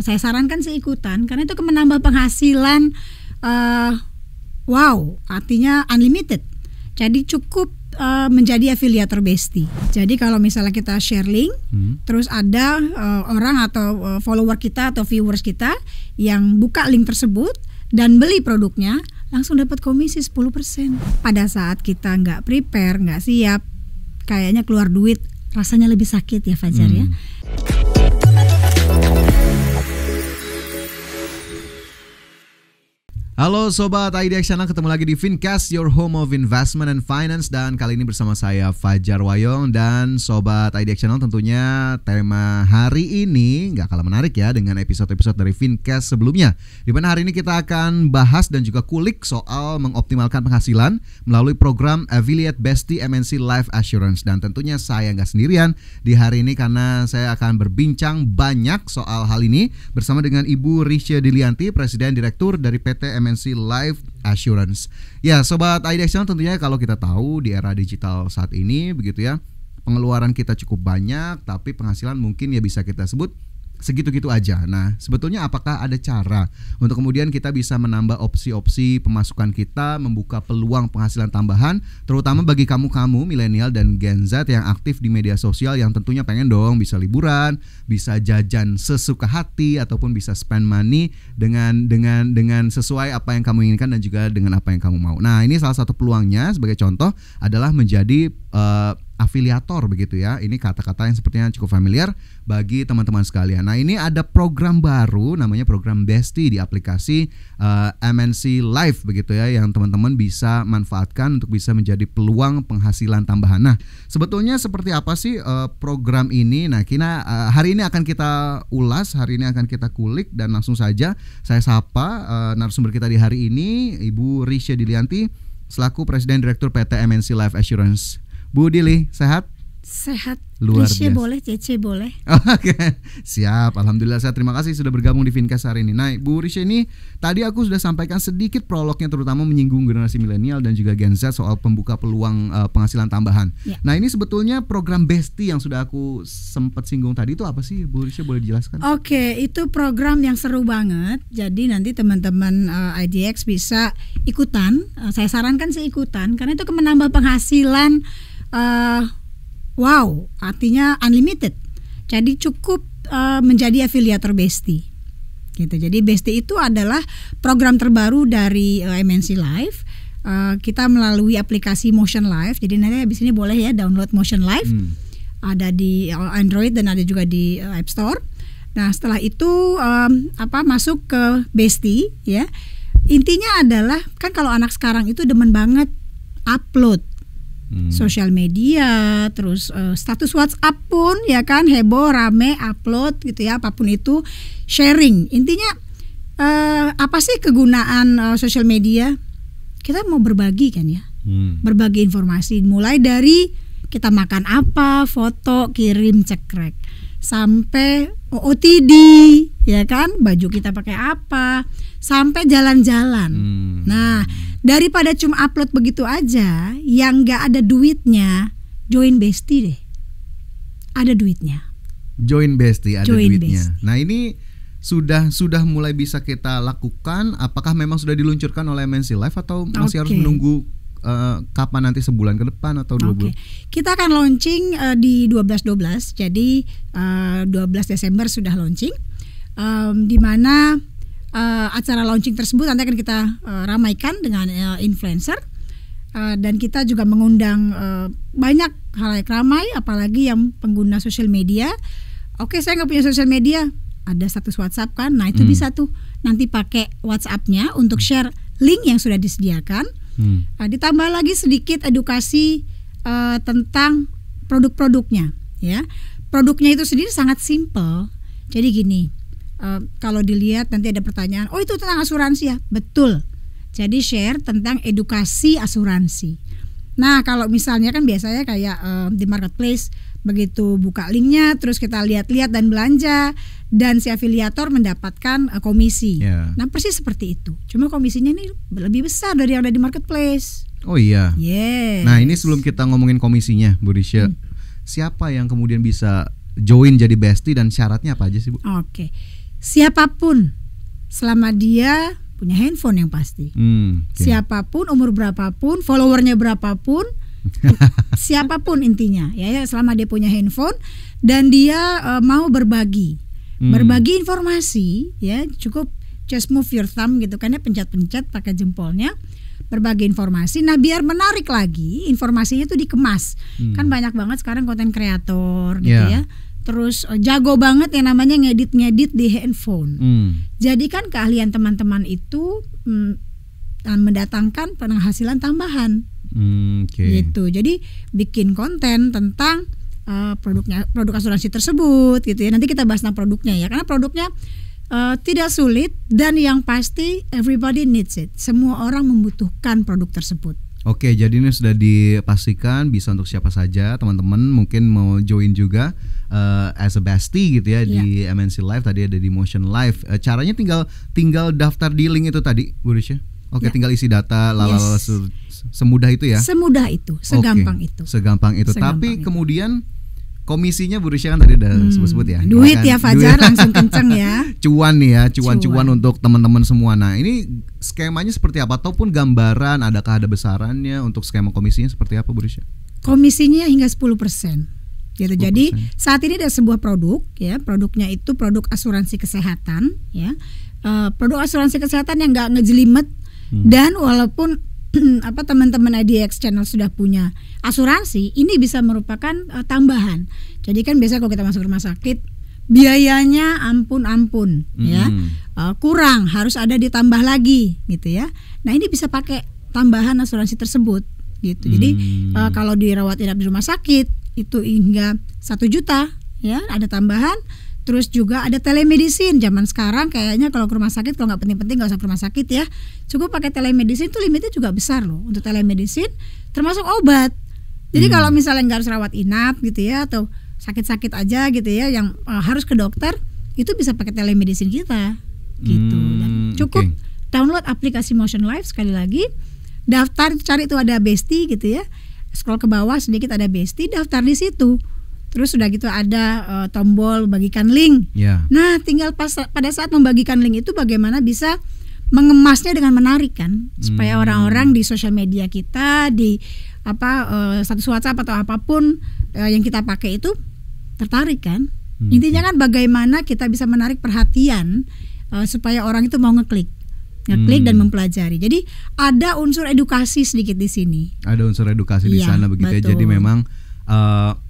saya sarankan sih ikutan, karena itu menambah penghasilan. Wow, artinya unlimited. Jadi cukup menjadi afiliator Bestie. Jadi kalau misalnya kita share link, terus ada orang atau follower kita atau viewers kita yang buka link tersebut dan beli produknya, langsung dapat komisi 10%. Pada saat kita nggak prepare, nggak siap, kayaknya keluar duit, rasanya lebih sakit ya Fajar ya. Halo Sobat IDX Channel, ketemu lagi di FinCast, your home of investment and finance. Dan kali ini bersama saya Fajar Wayong dan Sobat IDX Channel, tentunya tema hari ini gak kalah menarik ya dengan episode-episode dari FinCast sebelumnya, dimana hari ini kita akan bahas dan juga kulik soal mengoptimalkan penghasilan melalui program Affiliate Bestie MNC Life Assurance. Dan tentunya saya gak sendirian di hari ini, karena saya akan berbincang banyak soal hal ini bersama dengan Ibu Richa Dilianti, Presiden Direktur dari PT MNC Life Assurance. Ya, Sobat IDX Channel, tentunya kalau kita tahu di era digital saat ini begitu ya, pengeluaran kita cukup banyak, tapi penghasilan mungkin ya bisa kita sebut segitu-gitu aja. Nah, sebetulnya apakah ada cara untuk kemudian kita bisa menambah opsi-opsi pemasukan kita, membuka peluang penghasilan tambahan, terutama bagi kamu-kamu milenial dan Gen Z yang aktif di media sosial, yang tentunya pengen dong bisa liburan, bisa jajan sesuka hati, ataupun bisa spend money dengan sesuai apa yang kamu inginkan dan juga dengan apa yang kamu mau. Nah, ini salah satu peluangnya sebagai contoh adalah menjadi afiliator begitu ya. Ini kata-kata yang sepertinya cukup familiar bagi teman-teman sekalian. Nah, ini ada program baru namanya program Bestie di aplikasi MNC Life begitu ya, yang teman-teman bisa manfaatkan untuk bisa menjadi peluang penghasilan tambahan. Nah, sebetulnya seperti apa sih program ini? Nah, hari ini akan kita ulas, hari ini akan kita kulik, dan langsung saja saya sapa narasumber kita di hari ini, Ibu Richa Dilianti selaku Presiden Direktur PT MNC Life Assurance. Bu Dili, sehat? Sehat. Luar biasa. Boleh, Cece boleh. Oke, siap. Alhamdulillah, saya terima kasih sudah bergabung di FinCast hari ini. Nah, Bu Richa ini tadi aku sudah sampaikan sedikit prolognya, terutama menyinggung generasi milenial dan juga Gen Z soal pembuka peluang penghasilan tambahan. Ya. Nah, ini sebetulnya program Bestie yang sudah aku sempat singgung tadi itu apa sih, Bu Richa, boleh dijelaskan? Oke, itu program yang seru banget. Jadi nanti teman-teman IDX bisa ikutan. Saya sarankan sih ikutan, karena itu menambah penghasilan. Wow, artinya unlimited. Jadi cukup menjadi afiliator Bestie gitu. Jadi Bestie itu adalah program terbaru dari MNC Life. Kita melalui aplikasi Motion Life. Jadi nanti habis ini boleh ya download Motion Life. Ada di Android dan ada juga di App Store. Nah, setelah itu masuk ke Bestie ya. Intinya adalah, kan kalau anak sekarang itu demen banget upload sosial media, terus status WhatsApp pun ya kan heboh, rame, upload gitu ya, apapun itu sharing. Intinya apa sih kegunaan sosial media? Kita mau berbagi kan ya, berbagi informasi, mulai dari kita makan apa, foto, kirim cekrek, sampai OOTD ya kan, baju kita pakai apa, sampai jalan-jalan. Nah, daripada cuma upload begitu aja yang nggak ada duitnya, join Bestie deh. Ada duitnya. Join Bestie, ada duitnya. Bestie. Nah, ini sudah mulai bisa kita lakukan. Apakah memang sudah diluncurkan oleh MNC Life atau masih harus menunggu kapan, nanti sebulan ke depan atau 2 bulan? Kita akan launching di 12-12. Jadi 12 Desember sudah launching. Di mana acara launching tersebut nanti akan kita ramaikan dengan influencer, dan kita juga mengundang banyak halayak ramai, apalagi yang pengguna sosial media. Oke, saya nggak punya sosial media, ada status WhatsApp kan, nah itu bisa tuh nanti pakai WhatsAppnya untuk share link yang sudah disediakan. Ditambah lagi sedikit edukasi tentang produk-produknya ya. Produknya itu sendiri sangat simple. Jadi gini, kalau dilihat nanti ada pertanyaan, oh itu tentang asuransi ya, betul. Jadi share tentang edukasi asuransi. Nah, kalau misalnya kan biasanya kayak di marketplace, begitu buka linknya, terus kita lihat-lihat dan belanja, dan si afiliator mendapatkan komisi. Nah, persis seperti itu. Cuma komisinya ini lebih besar dari yang ada di marketplace. Oh iya. Yes. Nah, ini sebelum kita ngomongin komisinya, Bu Richa, siapa yang kemudian bisa join jadi Bestie dan syaratnya apa aja sih, Bu? Oke. siapapun selama dia punya handphone yang pasti. Okay. Siapapun, umur berapapun, followernya berapapun, siapapun intinya ya, selama dia punya handphone dan dia mau berbagi, berbagi informasi ya, cukup just move your thumb gitu kan ya, pencet-pencet pakai jempolnya, berbagi informasi. Nah, biar menarik lagi informasinya tuh dikemas. Kan banyak banget sekarang konten kreator gitu ya. Terus jago banget yang namanya ngedit-ngedit di handphone. Jadikan keahlian teman-teman itu mendatangkan penghasilan tambahan. Gitu. Jadi bikin konten tentang produknya, produk asuransi tersebut gitu ya. Nanti kita bahas tentang produknya ya. Karena produknya tidak sulit dan yang pasti everybody needs it. Semua orang membutuhkan produk tersebut. Oke, jadi ini sudah dipastikan bisa untuk siapa saja, teman-teman mungkin mau join juga as a bestie gitu ya, di MNC Life tadi ada di Motion Life. Caranya tinggal daftar di link itu tadi, Bu Richa. Oke, tinggal isi data, semudah itu ya. Semudah itu, segampang itu. Segampang itu. Tapi kemudian komisinya Bu Richa kan tadi udah sebut-sebut ya. Duit ya Fajar, duit. Langsung kenceng ya. Cuan nih ya, cuan-cuan untuk teman-teman semua. Nah, ini skemanya seperti apa? Ataupun gambaran, adakah ada besarannya untuk skema komisinya seperti apa, Bu Richa? Komisinya hingga 10%. Gitu. 10%. Jadi saat ini ada sebuah produk ya, produknya itu produk asuransi kesehatan ya. Produk asuransi kesehatan yang nggak ngejelimet dan walaupun apa teman-teman IDX Channel sudah punya asuransi, ini bisa merupakan tambahan. Jadi kan biasa kalau kita masuk rumah sakit biayanya ampun-ampun ya, kurang, harus ada ditambah lagi gitu ya. Nah, ini bisa pakai tambahan asuransi tersebut gitu. Jadi kalau dirawat inap di rumah sakit itu hingga 1 juta ya, ada tambahan. Terus juga ada telemedicine. Zaman sekarang kayaknya kalau ke rumah sakit, kalau nggak penting-penting nggak usah ke rumah sakit ya, cukup pakai telemedicine. Itu limitnya juga besar loh untuk telemedicine, termasuk obat. Jadi kalau misalnya nggak harus rawat inap gitu ya, atau sakit-sakit aja gitu ya, yang harus ke dokter, itu bisa pakai telemedicine kita gitu. Dan cukup download aplikasi Motion Life, sekali lagi daftar, cari itu ada Bestie gitu ya, scroll ke bawah sedikit ada Bestie, daftar di situ. Terus sudah gitu ada tombol bagikan link. Nah, tinggal pada saat membagikan link itu bagaimana bisa mengemasnya dengan menarik kan, supaya orang-orang di sosial media kita, di apa status WhatsApp atau apapun yang kita pakai itu tertarik kan. Intinya kan bagaimana kita bisa menarik perhatian supaya orang itu mau ngeklik dan mempelajari. Jadi ada unsur edukasi sedikit di sini. Ada unsur edukasi di sana begitu ya. Jadi memang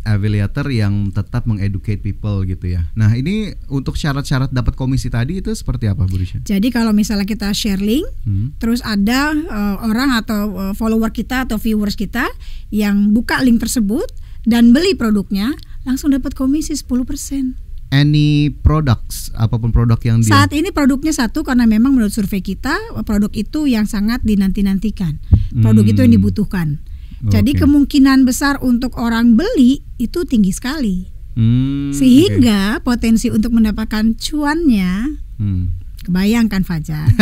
affiliator yang tetap mengeducate people gitu ya. Nah, ini untuk syarat-syarat dapat komisi tadi itu seperti apa, Bu Richa? Jadi kalau misalnya kita share link, terus ada orang atau follower kita atau viewers kita yang buka link tersebut dan beli produknya, langsung dapat komisi 10%. Any products, apapun produk yang dia... Saat ini produknya satu, karena memang menurut survei kita produk itu yang sangat dinanti-nantikan. Produk itu yang dibutuhkan. Jadi kemungkinan besar untuk orang beli itu tinggi sekali, sehingga potensi untuk mendapatkan cuannya, kebayangkan Fajar.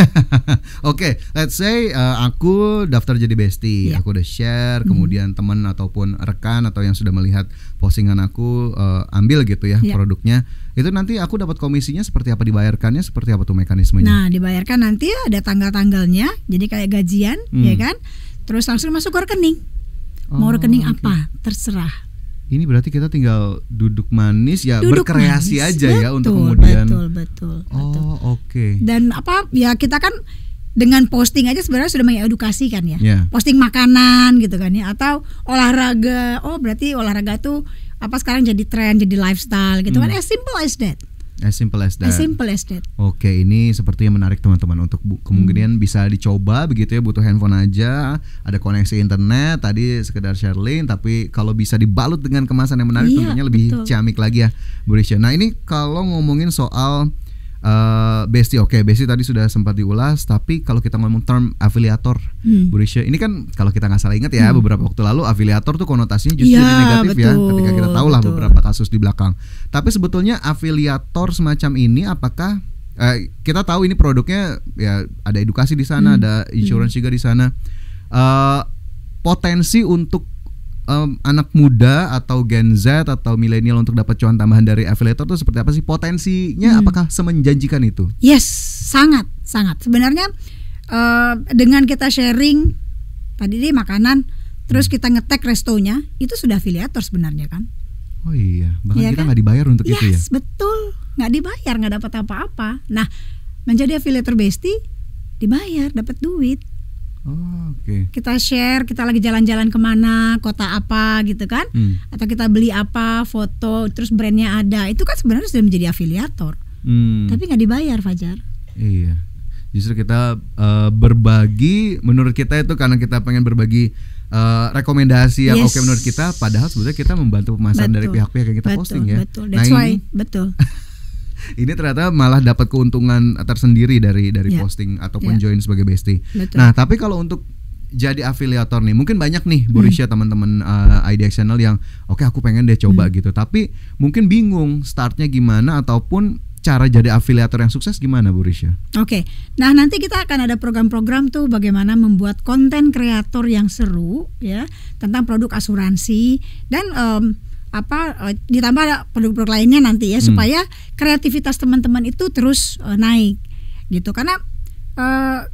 Oke, let's say aku daftar jadi bestie, aku udah share, kemudian teman ataupun rekan atau yang sudah melihat postingan aku ambil gitu ya produknya. Itu nanti aku dapat komisinya seperti apa, dibayarkannya seperti apa tuh mekanismenya? Nah, dibayarkan nanti ada tanggal-tanggalnya, jadi kayak gajian, ya kan? Terus langsung masuk ke rekening. Mau rekening apa? Terserah. Ini berarti kita tinggal duduk manis ya, berkreasi manis aja ya untuk kemudian. Betul. Dan apa ya, kita kan dengan posting aja sebenarnya sudah mengedukasikan ya. Posting makanan gitu kan ya, atau olahraga. Oh, berarti olahraga tuh apa sekarang jadi tren, jadi lifestyle gitu kan. As simple as that. As simple as that. As simple as that. Oke, ini sepertinya menarik teman-teman untuk kemungkinan bisa dicoba begitu ya, butuh handphone aja, ada koneksi internet, tadi sekedar share link, tapi kalau bisa dibalut dengan kemasan yang menarik tentunya lebih ciamik lagi ya, Bu Richa. Nah, ini kalau ngomongin soal Bestie, oke, Bestie tadi sudah sempat diulas, tapi kalau kita ngomong term afiliator, Bu Richa, ini kan kalau kita nggak salah ingat ya, beberapa waktu lalu afiliator tuh konotasinya justru negatif ya, ketika kita tahu lah beberapa kasus di belakang. Tapi sebetulnya afiliator semacam ini apakah kita tahu ini produknya ya, ada edukasi di sana, ada insurance juga di sana. Potensi untuk anak muda atau Gen Z atau milenial untuk dapat cuan tambahan dari affiliator itu seperti apa sih potensinya? Apakah semenjanjikan itu? Yes, sangat, sangat. Sebenarnya dengan kita sharing tadi deh makanan, terus kita ngetek restonya, itu sudah affiliator sebenarnya kan? Oh iya, bahkan ya kita nggak dibayar untuk itu ya? Betul, nggak dibayar, nggak dapat apa-apa. Nah, menjadi affiliator Bestie dibayar, dapat duit. Oh, okay. Kita share, kita lagi jalan-jalan kemana, kota apa gitu kan, atau kita beli apa, foto, terus brandnya ada, itu kan sebenarnya sudah menjadi afiliator, tapi nggak dibayar, Fajar. Iya, justru kita berbagi, menurut kita itu karena kita pengen berbagi rekomendasi yang oke menurut kita, padahal sebenarnya kita membantu pemasaran dari pihak-pihak yang kita posting ya. Betul, that's why, betul. Ini ternyata malah dapat keuntungan tersendiri dari posting ataupun join sebagai Bestie. Betul. Nah, tapi kalau untuk jadi afiliator nih, mungkin banyak nih Bu Richa, teman-teman IDX Channel yang oke, aku pengen deh coba gitu, tapi mungkin bingung startnya gimana ataupun cara jadi afiliator yang sukses gimana Bu Richa? Oke, nah nanti kita akan ada program-program tuh bagaimana membuat konten kreator yang seru ya tentang produk asuransi dan ditambah produk-produk lainnya nanti ya, supaya kreativitas teman-teman itu terus naik gitu, karena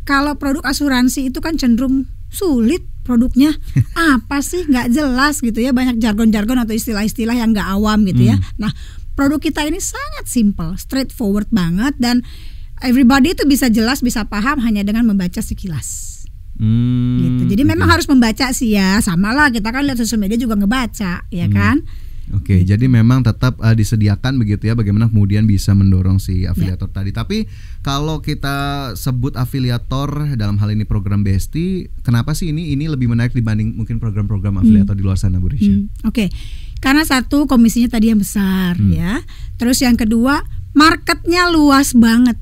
kalau produk asuransi itu kan cenderung sulit produknya apa sih, nggak jelas gitu ya, banyak jargon-jargon atau istilah-istilah yang nggak awam gitu ya. Nah, produk kita ini sangat simple, straightforward banget, dan everybody itu bisa jelas, bisa paham hanya dengan membaca sekilas. Gitu. Jadi memang harus membaca sih ya, sama lah kita kan lihat sosial media juga ngebaca ya kan. Oke, jadi memang tetap disediakan begitu ya, bagaimana kemudian bisa mendorong si afiliator tadi. Tapi kalau kita sebut afiliator dalam hal ini program Bestie, kenapa sih ini lebih menarik dibanding mungkin program-program afiliator di luar sana, Bu Richa? Oke, karena satu komisinya tadi yang besar ya, terus yang kedua marketnya luas banget.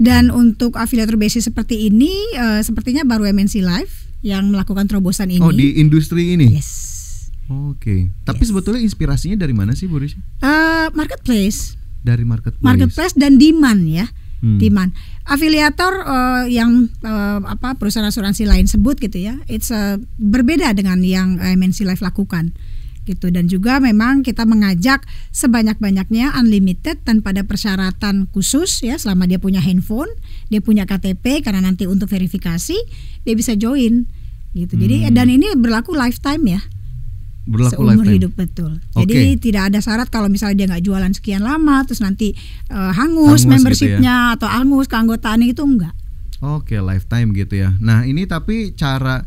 Dan untuk afiliator Bestie seperti ini, sepertinya baru MNC Life yang melakukan terobosan ini. Oh, di industri ini? Yes. Oke. Tapi sebetulnya inspirasinya dari mana sih Bu Richa? Marketplace. Dari marketplace. Marketplace dan demand ya, demand. Afiliator yang perusahaan asuransi lain sebut gitu ya, it's berbeda dengan yang MNC Life lakukan. Gitu, dan juga memang kita mengajak sebanyak-banyaknya unlimited tanpa ada persyaratan khusus ya, selama dia punya handphone, dia punya KTP karena nanti untuk verifikasi dia bisa join gitu. Jadi dan ini berlaku lifetime ya. Berlaku seumur lifetime. Hidup, betul. Okay. Jadi tidak ada syarat kalau misalnya dia nggak jualan sekian lama terus nanti hangus membershipnya gitu ya, atau hangus keanggotaannya itu enggak. Oke, lifetime gitu ya. Nah, ini tapi cara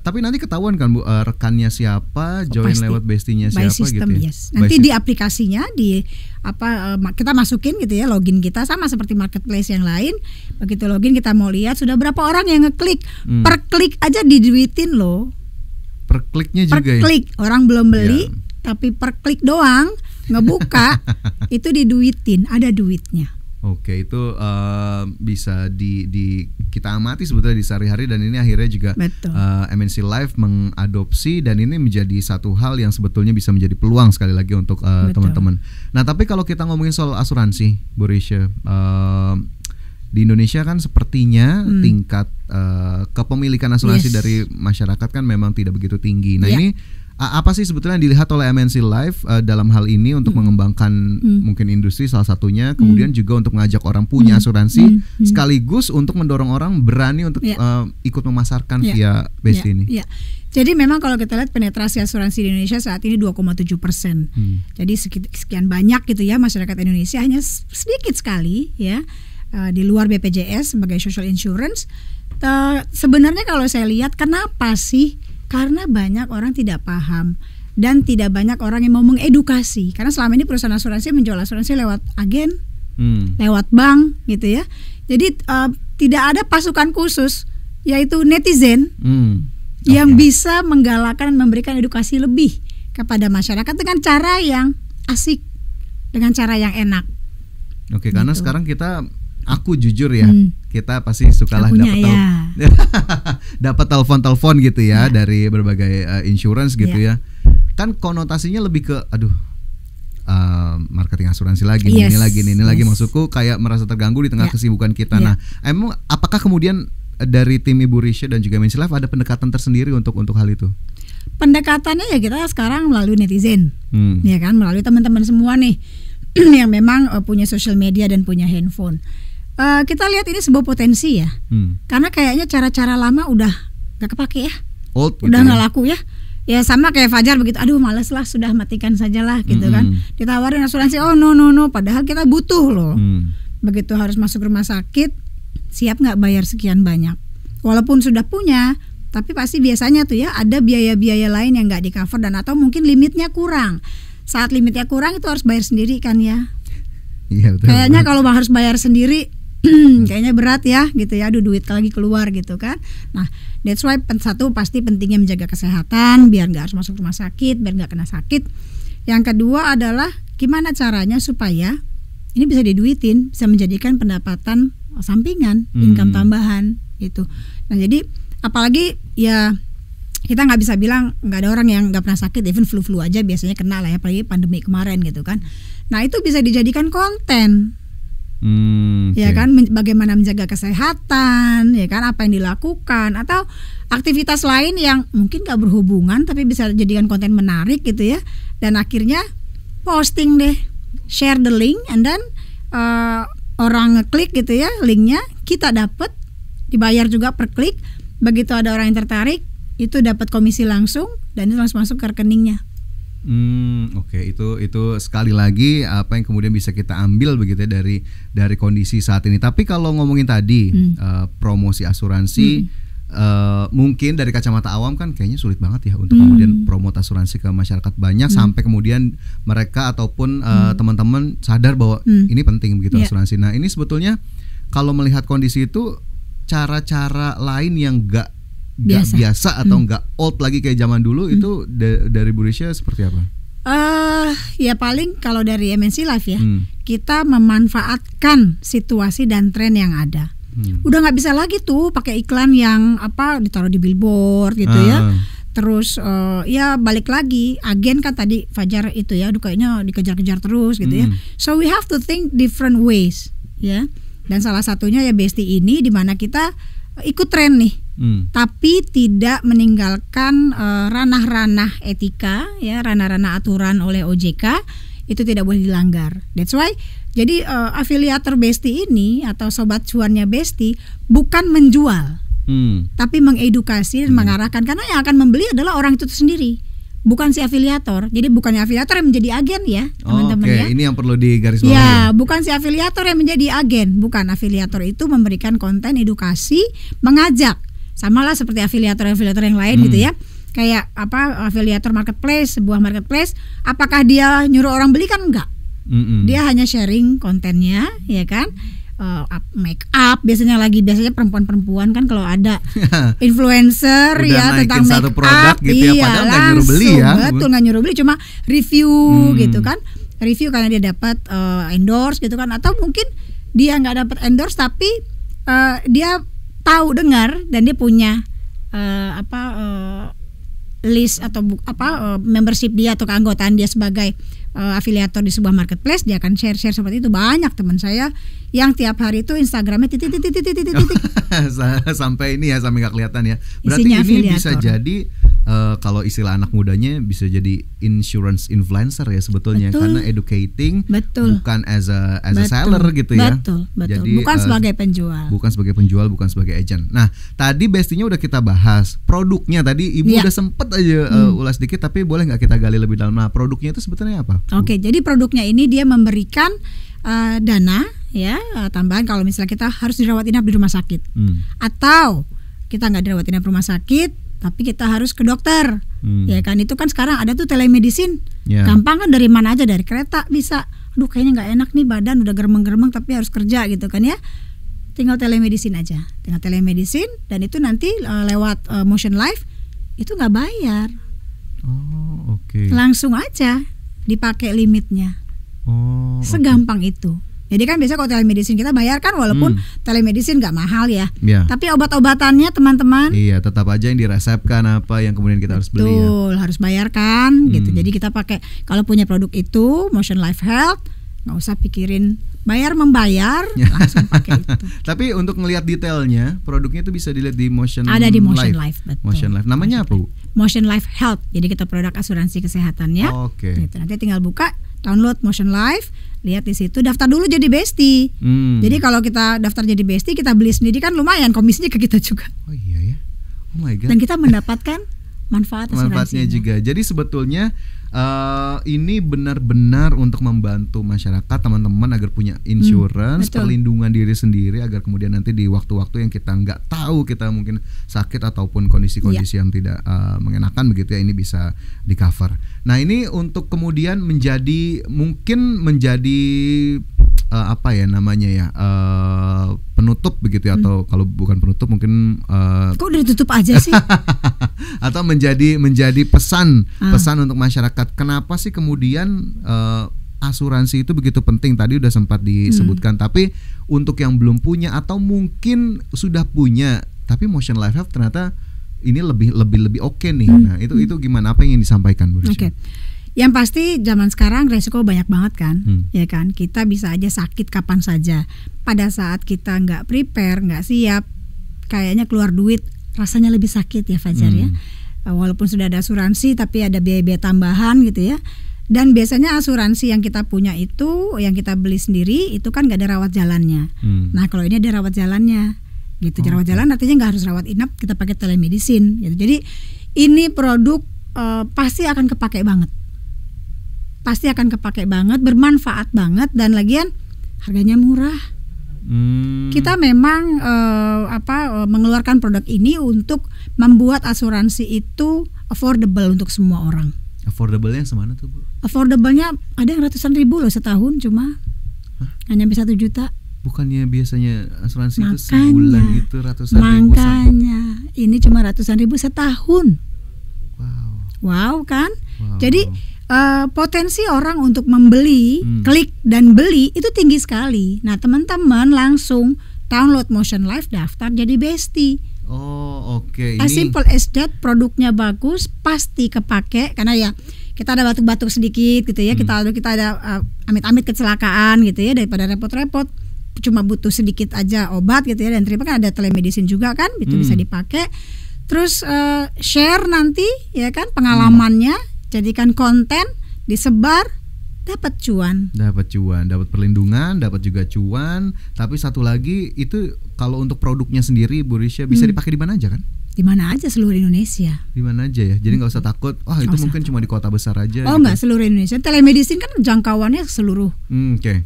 tapi nanti ketahuan kan Bu, rekannya siapa, join lewat bestinya siapa system, gitu ya. Nanti di aplikasinya di kita masukin gitu ya, login kita sama seperti marketplace yang lain. Begitu login kita mau lihat sudah berapa orang yang ngeklik. Per klik aja diduitin loh. Per kliknya juga. Per klik ya? Orang belum beli tapi per klik doang ngebuka itu diduitin, ada duitnya. Oke, itu bisa kita amati sebetulnya di sehari-hari, dan ini akhirnya juga MNC Life mengadopsi, dan ini menjadi satu hal yang sebetulnya bisa menjadi peluang sekali lagi untuk teman-teman. Nah, tapi kalau kita ngomongin soal asuransi, Bu Richa, di Indonesia kan sepertinya tingkat kepemilikan asuransi dari masyarakat kan memang tidak begitu tinggi. Nah, ini apa sih sebetulnya yang dilihat oleh MNC Life dalam hal ini untuk mengembangkan mungkin industri salah satunya, kemudian juga untuk mengajak orang punya asuransi sekaligus untuk mendorong orang berani untuk ikut memasarkan via Bestie ini. Jadi memang kalau kita lihat penetrasi asuransi di Indonesia saat ini 2,7%. Jadi sekian banyak gitu ya masyarakat Indonesia, hanya sedikit sekali ya di luar BPJS sebagai social insurance. Sebenarnya kalau saya lihat, kenapa sih? Karena banyak orang tidak paham dan tidak banyak orang yang mau mengedukasi. Karena selama ini perusahaan asuransi menjual asuransi lewat agen, lewat bank gitu ya. Jadi tidak ada pasukan khusus, yaitu netizen yang bisa menggalakkan dan memberikan edukasi lebih kepada masyarakat dengan cara yang asik, dengan cara yang enak. Oke, gitu. Karena sekarang aku jujur ya, kita pasti sukalah dapat telepon-telepon gitu ya, dari berbagai insurance gitu ya. Kan konotasinya lebih ke aduh, marketing asuransi lagi, ini lagi maksudku kayak merasa terganggu di tengah kesibukan kita. Nah, emang apakah kemudian dari tim Ibu Richa dan juga MNC Life ada pendekatan tersendiri untuk hal itu? Pendekatannya ya kita sekarang melalui netizen, ya kan, melalui teman-teman semua nih yang memang punya social media dan punya handphone. Kita lihat ini sebuah potensi ya, karena kayaknya cara-cara lama udah gak kepake ya, udah gak laku ya. Ya sama kayak Fajar begitu, aduh males lah, sudah matikan sajalah gitu kan. Ditawarin asuransi, oh no, padahal kita butuh loh. Begitu harus masuk rumah sakit, siap nggak bayar sekian banyak. Walaupun sudah punya, tapi pasti biasanya tuh ya ada biaya-biaya lain yang nggak di cover dan atau mungkin limitnya kurang. Saat limitnya kurang itu harus bayar sendiri kan ya. Iya, betul. Kayaknya kalau harus bayar sendiri kayaknya berat ya gitu ya, aduh duit lagi keluar gitu kan. Nah that's why satu pasti pentingnya menjaga kesehatan biar nggak harus masuk rumah sakit, biar nggak kena sakit. Yang kedua adalah gimana caranya supaya ini bisa diduitin, bisa menjadikan pendapatan sampingan, income tambahan gitu. Nah jadi apalagi ya kita nggak bisa bilang nggak ada orang yang nggak pernah sakit, even flu-flu aja biasanya kena lah ya, apalagi pandemi kemarin gitu kan. Nah itu bisa dijadikan konten. Ya kan, bagaimana menjaga kesehatan, ya kan, apa yang dilakukan atau aktivitas lain yang mungkin gak berhubungan tapi bisa jadikan konten menarik gitu ya. Dan akhirnya posting deh, share the link, and then orang ngeklik gitu ya linknya, kita dapat dibayar juga per klik. Begitu ada orang yang tertarik, itu dapat komisi langsung dan itu langsung masuk ke rekeningnya. Oke, itu sekali lagi apa yang kemudian bisa kita ambil begitu ya dari kondisi saat ini. Tapi kalau ngomongin tadi promosi asuransi, mungkin dari kacamata awam kan kayaknya sulit banget ya untuk kemudian promote asuransi ke masyarakat banyak sampai kemudian mereka ataupun teman-teman sadar bahwa ini penting begitu asuransi. Nah ini sebetulnya kalau melihat kondisi itu cara-cara lain yang gak biasa atau nggak old lagi kayak zaman dulu itu dari Bu Richa seperti apa? Ya paling kalau dari MNC Life ya kita memanfaatkan situasi dan tren yang ada. Udah nggak bisa lagi tuh pakai iklan yang apa ditaruh di billboard gitu ya. Terus ya balik lagi agen kan tadi Fajar itu ya, aduh kayaknya dikejar-kejar terus gitu ya. So we have to think different ways ya. Dan salah satunya ya Bestie ini dimana kita ikut tren nih. Tapi tidak meninggalkan ranah-ranah etika ya, ranah-ranah aturan oleh OJK itu tidak boleh dilanggar. That's why jadi afiliator Bestie ini atau sobat cuannya Bestie bukan menjual, tapi mengedukasi dan mengarahkan, karena yang akan membeli adalah orang itu sendiri. Bukan si afiliator, jadi bukannya afiliator yang menjadi agen ya teman-teman ya. Ini yang perlu digarisbawahi. Ya, bukan si afiliator yang menjadi agen, bukan. Afiliator itu memberikan konten edukasi, mengajak. Sama lah seperti afiliator-afiliator yang lain gitu ya. Kayak apa afiliator marketplace, sebuah marketplace, apakah dia nyuruh orang beli? Kan enggak. Dia hanya sharing kontennya, ya kan. Make up biasanya perempuan-perempuan kan kalau ada influencer ya tentang make up gitu ya, padahal nggak nyuruh beli ya, betul nggak nyuruh beli, cuma review gitu kan, review karena dia dapat endorse gitu kan, atau mungkin dia nggak dapat endorse tapi dia tahu dengar dan dia punya list atau membership dia atau keanggotaan dia sebagai afiliator di sebuah marketplace, dia akan share seperti itu. Banyak teman saya yang tiap hari itu Instagramnya titik sampai ini ya, sampai nggak kelihatan ya. Berarti isinya ini afiliator. Bisa jadi kalau istilah anak mudanya bisa jadi insurance influencer ya sebetulnya. Betul. Karena educating, betul. Bukan as a seller gitu ya. Betul. Jadi, bukan sebagai penjual. Bukan sebagai agent. Nah tadi Bestie-nya udah kita bahas produknya tadi, Ibu udah sempet aja ulas dikit, tapi boleh nggak kita gali lebih dalam? Nah produknya itu sebetulnya apa? Oke, jadi produknya ini dia memberikan dana ya tambahan kalau misalnya kita harus dirawat inap di rumah sakit, atau kita nggak dirawat inap rumah sakit tapi kita harus ke dokter, ya kan, itu kan sekarang ada tuh telemedicine, gampang kan, dari mana aja, dari kereta bisa. Aduh kayaknya nggak enak nih badan udah geremeng-geremeng tapi harus kerja gitu kan ya, tinggal telemedicine aja, dan itu nanti lewat Motion Life itu nggak bayar, langsung aja dipakai limitnya, segampang itu. Jadi kan biasanya kalau telemedicine kita bayarkan, walaupun telemedicine nggak mahal ya, tapi obat-obatannya teman-teman, iya tetap aja yang diresepkan apa yang kemudian kita harus beli, betul ya, harus bayarkan gitu. Jadi kita pakai, kalau punya produk itu Motion Life Health nggak usah pikirin bayar membayar langsung pakai itu. Tapi untuk ngelihat detailnya produknya itu bisa dilihat di Motion Life. Ada di Motion Life, betul. Motion Life. Namanya apa, Bu? Motion Life Health. Jadi kita produk asuransi kesehatannya. Oke. Gitu. Nanti tinggal buka, download Motion Life, lihat di situ, daftar dulu jadi Bestie. Jadi kalau kita daftar jadi Bestie, kita beli sendiri kan lumayan, komisinya ke kita juga. Oh iya ya. Oh my god. Dan kita mendapatkan manfaat asuransinya juga. Jadi sebetulnya ini benar-benar untuk membantu masyarakat, teman-teman, agar punya insurance, perlindungan diri sendiri, agar kemudian nanti di waktu-waktu yang kita nggak tahu, kita mungkin sakit ataupun kondisi-kondisi yang tidak mengenakan begitu ya, ini bisa di cover. Nah ini untuk kemudian menjadi, mungkin menjadi apa ya namanya ya, penutup begitu ya, atau kalau bukan penutup mungkin kok udah ditutup aja sih atau menjadi pesan untuk masyarakat. Kenapa sih kemudian asuransi itu begitu penting? Tadi udah sempat disebutkan, tapi untuk yang belum punya atau mungkin sudah punya tapi Motion Life Health ternyata ini lebih oke nih. Nah itu gimana, apa yang ingin disampaikan, Bu Richa? Yang pasti zaman sekarang resiko banyak banget kan, ya kan, kita bisa aja sakit kapan saja. Pada saat kita nggak prepare, nggak siap, kayaknya keluar duit rasanya lebih sakit ya Fajar ya. Walaupun sudah ada asuransi tapi ada biaya-biaya tambahan gitu ya. Dan biasanya asuransi yang kita punya itu, yang kita beli sendiri itu kan nggak ada rawat jalannya. Nah kalau ini ada rawat jalannya gitu. Rawat jalan artinya nggak harus rawat inap, kita pakai telemedicine gitu. Jadi ini produk pasti akan kepake banget. Bermanfaat banget, dan lagian harganya murah. Kita memang mengeluarkan produk ini untuk membuat asuransi itu affordable untuk semua orang. Affordable-nya semana tuh, Bu? Affordable-nya ada yang ratusan ribu loh setahun cuma. Hah? Hanya sampai 1 juta. Bukannya biasanya asuransi itu sebulan itu ratusan ribu. Makanya ini cuma ratusan ribu setahun. Wow. Wow kan? Wow. Jadi potensi orang untuk membeli, klik dan beli itu tinggi sekali. Nah teman-teman langsung download Motion Life, daftar jadi Bestie. Oh oke. As simple as that, produknya bagus, pasti kepake. Karena ya kita ada batuk-batuk sedikit gitu ya, kita ada amit-amit kecelakaan gitu ya, daripada repot-repot cuma butuh sedikit aja obat gitu ya. Dan terima kan ada telemedicine juga kan, itu bisa dipakai. Terus share nanti ya kan pengalamannya. Jadikan konten, disebar, dapat cuan. Dapat perlindungan, dapat juga cuan. Tapi satu lagi itu kalau untuk produknya sendiri, Bu Richa, bisa dipakai di mana aja kan? Di mana aja, seluruh Indonesia. Di mana aja ya. Jadi nggak usah takut. Wah, itu mungkin cuma di kota besar aja. Oh, nggak gitu. Seluruh Indonesia. Telemedicine kan jangkauannya seluruh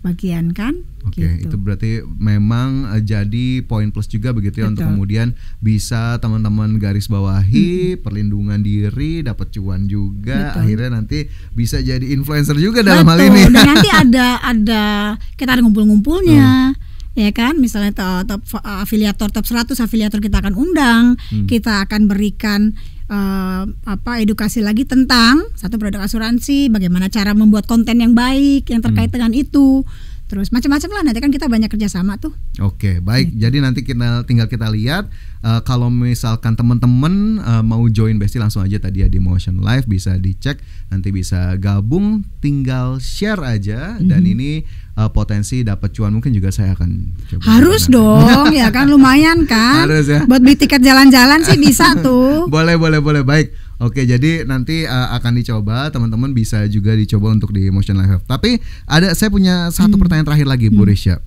bagian kan. Oke, gitu. Itu berarti memang jadi poin plus juga begitu ya. Betul. Untuk kemudian bisa teman-teman garis bawahi, perlindungan diri, dapat cuan juga. Betul. Akhirnya nanti bisa jadi influencer juga dalam hal ini. Dan nanti ada kita ada ngumpul-ngumpulnya. Ya kan, misalnya top afiliator, top 100 afiliator kita akan undang, kita akan berikan edukasi lagi tentang satu produk asuransi, bagaimana cara membuat konten yang baik yang terkait dengan itu. Terus macam-macam lah, nanti kan kita banyak kerjasama tuh. Oke, baik. Jadi nanti kita tinggal kita lihat kalau misalkan teman-teman mau join Bestie langsung aja tadi ya di Motion Life, bisa dicek, nanti bisa gabung, tinggal share aja. Dan ini potensi dapat cuan, mungkin juga saya akan coba. Harus dong, ya kan lumayan kan. Harus ya. Buat beli tiket jalan-jalan sih bisa tuh. Boleh. Baik. Oke, jadi nanti akan dicoba, teman-teman bisa juga dicoba untuk di Motion Life. Tapi saya punya satu pertanyaan terakhir lagi, Bu Richa.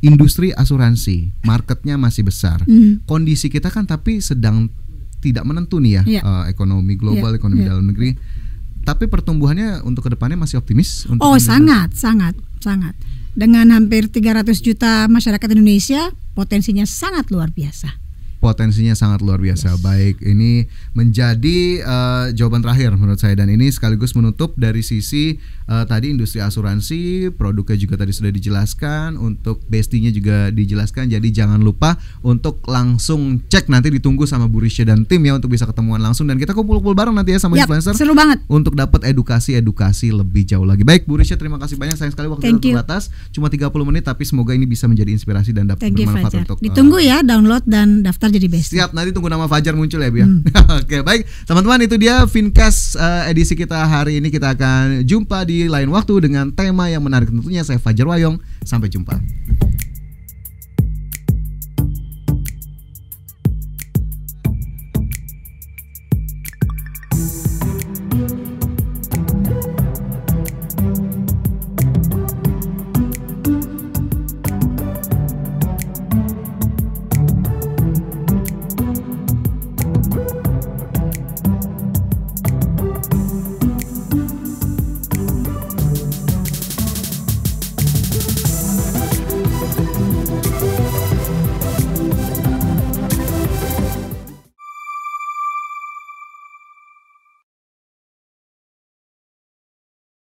Industri asuransi, marketnya masih besar. Kondisi kita kan tapi sedang tidak menentu nih ya, ekonomi global, ekonomi dalam negeri. Tapi pertumbuhannya untuk kedepannya masih optimis? Untuk sangat. Dengan hampir 300 juta masyarakat Indonesia, potensinya sangat luar biasa. Baik, ini menjadi jawaban terakhir menurut saya, dan ini sekaligus menutup dari sisi tadi industri asuransi, produknya juga tadi sudah dijelaskan, untuk Bestie-nya juga dijelaskan. Jadi jangan lupa untuk langsung cek, nanti ditunggu sama Bu Richa dan tim ya untuk bisa ketemuan langsung, dan kita kumpul-kumpul bareng nanti ya sama influencer. Seru banget. Untuk dapat edukasi lebih jauh lagi. Baik, Bu Richa, terima kasih banyak, sayang sekali waktu terbatas cuma 30 menit, tapi semoga ini bisa menjadi inspirasi dan dapat bermanfaat untuk. Ditunggu ya, download dan daftar Fajar jadi Bestie. Siap, nanti tunggu nama Fajar muncul ya Bu ya. Oke, baik teman-teman, itu dia Fincast edisi kita hari ini. Kita akan jumpa di lain waktu dengan tema yang menarik tentunya. Saya Fajar Wayong, sampai jumpa.